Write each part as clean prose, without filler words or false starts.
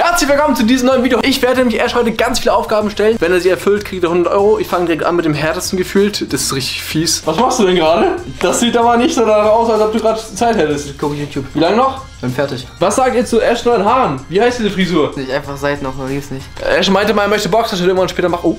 Herzlich willkommen zu diesem neuen Video. Ich werde nämlich Ash heute ganz viele Aufgaben stellen. Wenn er sie erfüllt, kriegt er 100 Euro. Ich fange direkt an mit dem härtesten gefühlt. Das ist richtig fies. Was machst du denn gerade? Das sieht aber nicht so danach aus, als ob du gerade Zeit hättest. Ich gucke YouTube. Wie lange noch? Bin fertig. Was sagt ihr zu Ash neuen Haaren? Wie heißt diese Frisur? Nicht einfach Seiten noch, man lieb's nicht. Ash meinte mal, er möchte Boxershit irgendwann später machen. Oh.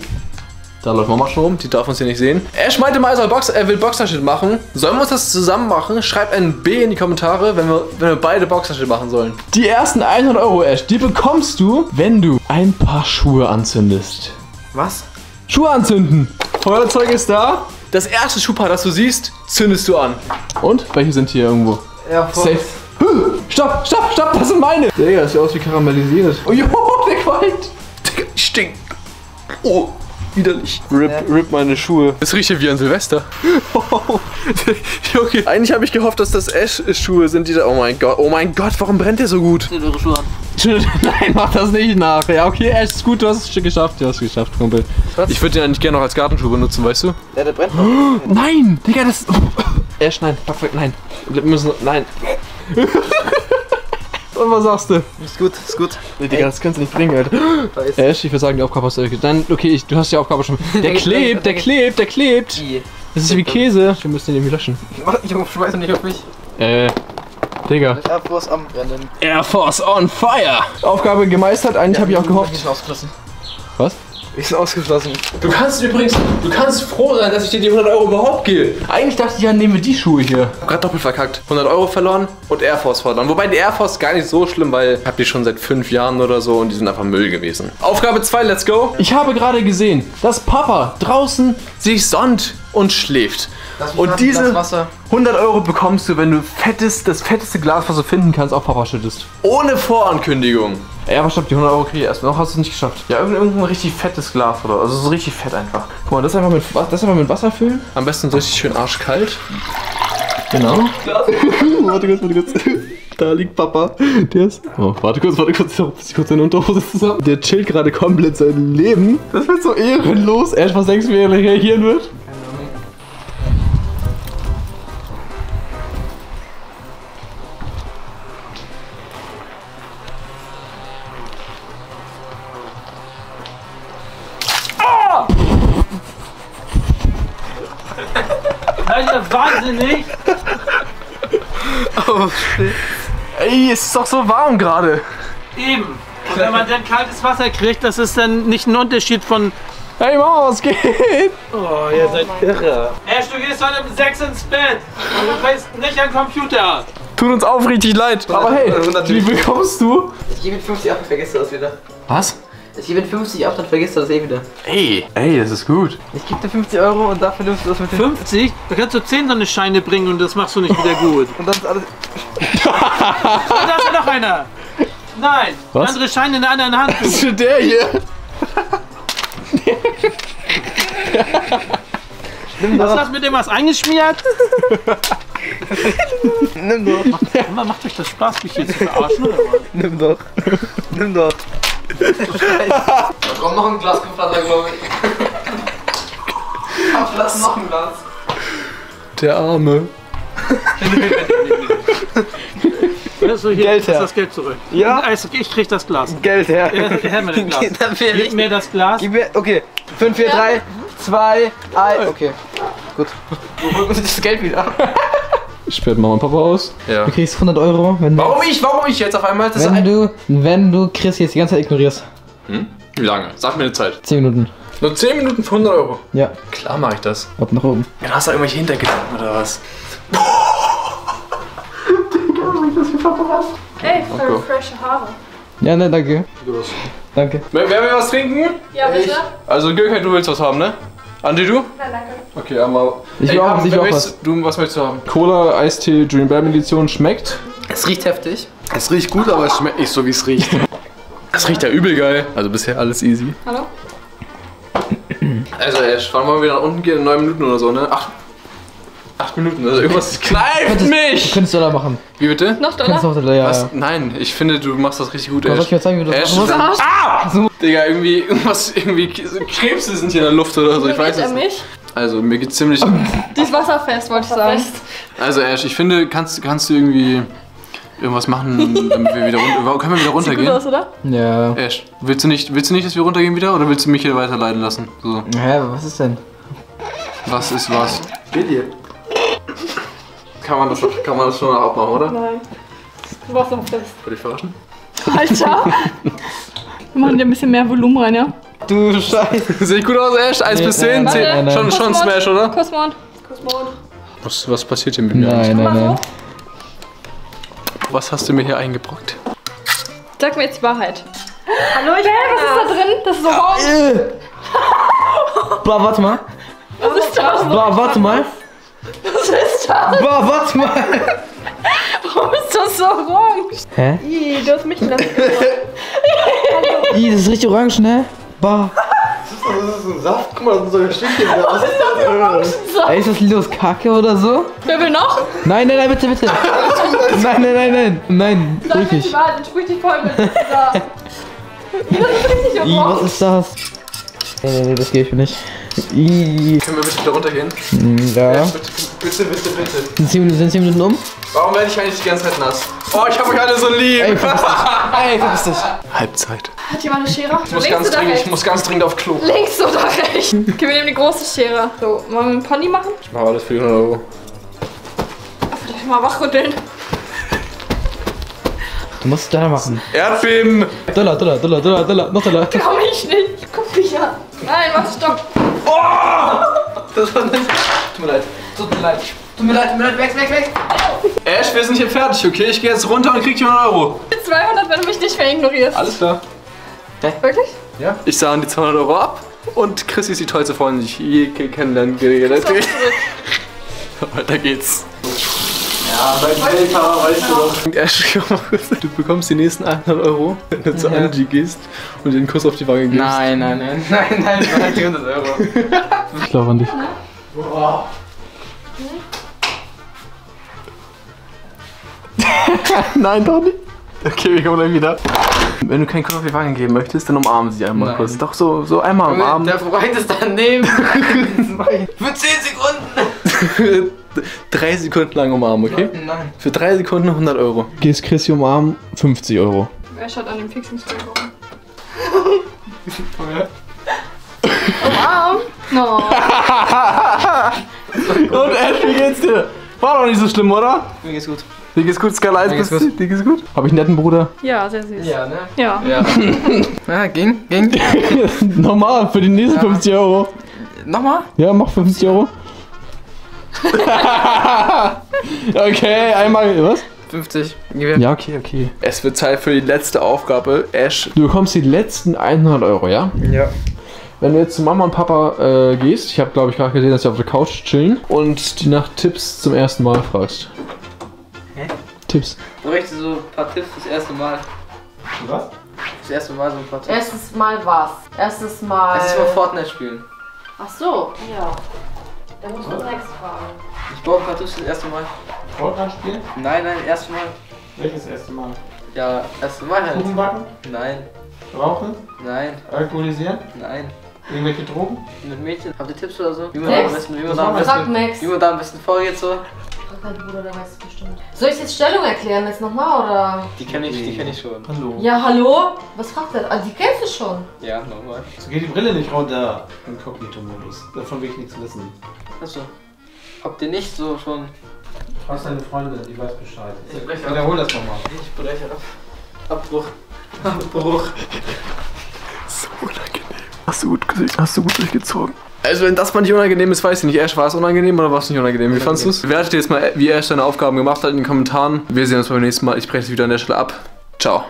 Da läuft Mama schon rum, die darf uns hier nicht sehen. Ash meinte mal, er will Boxershit machen. Sollen wir uns das zusammen machen? Schreibt ein B in die Kommentare, wenn wir beide Boxershit machen sollen. Die ersten 100 Euro, Ash, die bekommst du, wenn du ein paar Schuhe anzündest. Was? Schuhe anzünden. Feuerzeug ist da. Das erste Schuhpaar, das du siehst, zündest du an. Und? Welche sind hier irgendwo? Ja, voll. Safe. Stopp, stopp, stopp, das sind meine. Digga, das sieht aus wie karamellisiert. Oh, jo, der qualmt. Digga, ich stink. Oh. Widerlich. Rip meine Schuhe. Das riecht hier wie ein Silvester. Oh, okay. Eigentlich habe ich gehofft, dass das Ash-Schuhe sind, die da... oh mein Gott, warum brennt der so gut? Zünd eure Schuhe an. Nein, mach das nicht nach. Ja, okay, Ash, ist gut, du hast es geschafft. Du hast es geschafft, Kumpel. Was? Ich würde den eigentlich gerne noch als Gartenschuh benutzen, weißt du? Ja, der brennt noch. Oh, nein, Digga, das... Ash, nein, fuck, fuck, nein. Wir müssen... Nein. Und was sagst du? Ist gut, ist gut. Nee, Digga, das kannst du nicht bringen, Alter. Weiß. Ash, ich würde sagen, die Aufgabe hast du erledigt. Dann, okay, du hast die Aufgabe schon. Der klebt, der klebt, der klebt. Das ist wie Käse. Wir müssen den irgendwie löschen. Junge, schmeiß doch nicht auf mich. Digga. Air Force am Brennen. Air Force on fire. Aufgabe gemeistert, eigentlich ja, habe ich auch gehofft. Ich bin ausgeschlossen. Was? Ich bin ausgeschlossen. Du kannst übrigens, du kannst froh sein, dass ich dir die 100 Euro überhaupt gebe. Eigentlich dachte ich, ja, nehmen wir die Schuhe hier. Ich hab grad doppelt verkackt. 100 Euro verloren und Air Force verloren. Wobei die Air Force gar nicht so schlimm, weil ich hab die schon seit 5 Jahren oder so und die sind einfach Müll gewesen. Aufgabe 2, let's go. Ich habe gerade gesehen, dass Papa draußen sich sonnt und schläft. Und diese 100 Euro bekommst du, wenn du das fetteste Glas, was du finden kannst, auf Papa schüttest. Ohne Vorankündigung. Ja, aber stopp, die 100 Euro kriege ich erst. Noch hast du es nicht geschafft. Ja, irgendein richtig fettes Glas oder also so richtig fett einfach. Guck mal, das einfach mit Wasser füllen. Am besten so richtig schön arschkalt. Genau. Warte kurz, warte kurz. Da liegt Papa. Der ist... Oh, warte kurz, ich kurz seine Unterhose zusammen. Der chillt gerade komplett sein Leben. Das wird so ehrenlos. Erst was denkst du, wie er reagieren wird? Alter, wahnsinnig! Oh, shit. Ey, es ist doch so warm gerade. Eben. Und wenn man dann kaltes Wasser kriegt, das ist dann nicht ein Unterschied von... Hey Mama, was geht? Oh, ihr seid irre. Ash, du gehst heute um 6 ins Bett. Und du fällst nicht an den Computer. Tut uns auch richtig leid. Aber hey, wie bekommst du? Ich gebe mit 50 ab und vergisst du das wieder. Was? Ich gebe 50 ab, dann vergisst du das eh wieder. Ey, das ist gut. Ich gebe dir 50 Euro und dafür nimmst du das mit 50? Da kannst du 10 so eine Scheine bringen und das machst du nicht wieder gut. Und dann ist alles... Und da ist ja noch einer. Nein, was? Andere Scheine in der anderen Hand. Das ist für der hier. Was hast du mit dem was eingeschmiert? Nimm doch. Macht euch das Spaß, mich hier zu verarschen, oder was? Nimm doch. Nimm doch. Da kommt noch ein Glas geflattert, glaube ich. Ablass noch ein Glas. Der Arme. So, hier Geld her. Das Geld zurück. Ja? Also, ich krieg das Glas. Geld her. Her mit dem Glas. Gib mir das Glas. Gib mir, okay. 5, 4, 3, 2, 1. Okay. Gut. Wo holt man sich das Geld wieder? Sperrt Mama und Papa aus. Ja. Du kriegst 100 Euro. Wenn du warum ich jetzt auf einmal? Das wenn du Chrissi jetzt die ganze Zeit ignorierst. Hm? Wie lange? Sag mir eine Zeit. 10 Minuten. Nur 10 Minuten für 100 Euro? Ja. Klar mache ich das. Ab nach oben. Ja, hast du irgendwelche Hintergedanken oder was? Digga, wie das wie Papa was? Ey, für frische Haare. Ja, ne, danke. Danke. Werden wir was trinken? Ja, bitte. Also, Gökhan, du willst was haben, ne? Andi, du? Nein, danke. Okay, einmal. Ich will auch was. Du, was möchtest du haben? Cola, Eistee, Dream Bear Edition schmeckt. Es riecht heftig. Es riecht gut, aber es schmeckt nicht so, wie es riecht. Es riecht ja übel geil. Also bisher alles easy. Hallo? Also Ash, wann wollen wir nach unten gehen? In 9 Minuten oder so, ne? 8 Minuten, also irgendwas kneift mich! Könntest du Dollar machen. Wie bitte? Noch Dollar? Noch Dollar, ja. Was? Nein, ich finde, du machst das richtig gut, Ash. Soll ich dir zeigen, wie du das machst? Ah! So. Digga, irgendwie Krebse sind hier in der Luft oder so, ich weiß es nicht. Also, mir geht ziemlich... Die ist wasserfest, wollte ich sagen. Also Ash, ich finde, kannst du irgendwie... irgendwas machen, damit wir wieder runter... Können wir wieder runtergehen? Sieht gut aus, oder? Ja. Ash, willst du nicht, dass wir runtergehen wieder? Oder willst du mich hier weiterleiden lassen? So. Hä, was ist denn? Was ist was? Geht dir. Kann man das schon noch abmachen, oder? Nein. Du warst noch fest. Will ich verarschen? Alter! Wir machen dir ein bisschen mehr Volumen rein, ja? Du Scheiße. Sieht gut aus, Ash? 1 bis 10? Nein. Schon Smash, oder? Kosmond. Was passiert hier mit mir eigentlich? Nein. Was hast du mir hier eingebrockt? Sag mir jetzt die Wahrheit. Hallo, ich bin was ist da drin? Das ist so Horn. Bah, warte mal. Was ist das? Bah, warte mal. Was ist das? Bah, warte mal. Warum ist das so orange? Hä? Ih, du hast mich nass gemacht. Ih, das ist richtig orange, ne? Bah. Das ist ein Saft. Guck mal, das sind so ein Stückchen. Was ist das für ein Orangensaft? Ey, ist das Lilos Kacke oder so? Wer will noch? Nein, bitte. Nein. Sag mir die Wahrheit und sprich die Folge mit dieser. Das ist richtig orange. Was ist das? Nee, das gebe ich mir nicht. Können wir bitte wieder runtergehen? Ja. Bitte. Sind 10 Minuten um? Warum werde ich eigentlich die ganze Zeit nass? Oh, ich hab euch alle so lieb! Ey, verpiss dich! Halbzeit. Hat jemand eine Schere? Ich muss ganz dringend auf Klo. Links oder rechts? Okay, wir nehmen die große Schere. So, wollen wir einen Pony machen? Ich mache alles für 100 €. Vielleicht mal wachrütteln. Du musst Dollar machen. Erdbeben! Dollar, noch Dollar. Komm ich nicht. Guck mich an. Nein, mach Stopp. Oh! Das war nicht. Tut mir leid. Weg. Ash, wir sind hier fertig, okay? Ich gehe jetzt runter und krieg die 100 €. 200, wenn du mich nicht mehr ignorierst. Alles klar. Hä? Wirklich? Ja. Ich sah an die 200 € ab und Chrissi ist die tollste Freundin, die ich je kennenlernen geredet habe. Weiter geht's. Ja, bei Delta, weißt du doch. Ash, du bekommst die nächsten 100 €, wenn du zu Angie gehst und dir einen Kuss auf die Wange gibst. Nein, die 100 €. Ich glaube an dich. Boah. Nein, doch nicht. Okay, wir kommen dann wieder. Wenn du keinen Kuss auf die Wange geben möchtest, dann umarmen sie einmal kurz. Doch, so einmal umarmen. Der Freund ist daneben. Für 10 Sekunden. 3 Sekunden lang umarmen, okay? Nein. Für 3 Sekunden 100 €. Gehst Chrissi umarmen, 50 €. Wer schaut an dem Fixingstuhl rum? Umarmen? No. Und Ash, wie geht's dir? War doch nicht so schlimm, oder? Mir geht's gut. Dir geht's gut, Skala 1 bis 10, dir geht's gut? Hab ich einen netten Bruder? Ja, sehr süß. Ja, ne? Ja. Ja, ging. Nochmal, für die nächsten 50 €. Nochmal? Ja, mach 50 €. Okay, einmal, was? 50. Ja, okay. Es wird Zeit für die letzte Aufgabe, Ash. Du bekommst die letzten 100 €, ja? Ja. Wenn du jetzt zu Mama und Papa gehst, ich habe glaube ich gerade gesehen, dass sie auf der Couch chillen und die nach Tipps zum ersten Mal fragst. Hä? Tipps. Du möchtest so ein paar Tipps fürs erste Mal. Was? Das erste Mal so ein paar Tipps. Erstes Mal was? Erstes Mal... Erstes Mal Fortnite spielen. Ach so, ja. Da musst du Text fragen. Ich brauche ein paar Tipps fürs erste Mal. Fortnite spielen? Nein, erste Mal. Welches erste Mal? Ja, erste Mal halt. Kuchen backen? Nein. Rauchen? Nein. Alkoholisieren? Nein. Irgendwelche Drogen? Mit Mädchen? Habt ihr Tipps oder so? Wie man da am besten vorgeht so? Dein Bruder, der weiß es bestimmt. Soll ich jetzt Stellung erklären jetzt nochmal oder? Die kenne ich schon. Hallo. Ja, hallo? Was fragt er? Also die kennst du schon. Ja, nochmal. So geht die Brille nicht runter. Inkognito-Modus. Davon will ich nichts wissen. Achso. Habt ihr nicht so schon... Fragst deine Freundin, die weiß Bescheid. Ich wiederhol das nochmal. Ich breche ab. Abbruch. So unangenehm. Hast du gut durchgezogen? Also wenn das mal nicht unangenehm ist, weiß ich nicht. Ash, war es unangenehm oder war es nicht unangenehm? Wie fandst du es? Wertet jetzt mal, wie Ash seine Aufgaben gemacht hat in den Kommentaren. Wir sehen uns beim nächsten Mal. Ich breche es wieder an der Stelle ab. Ciao.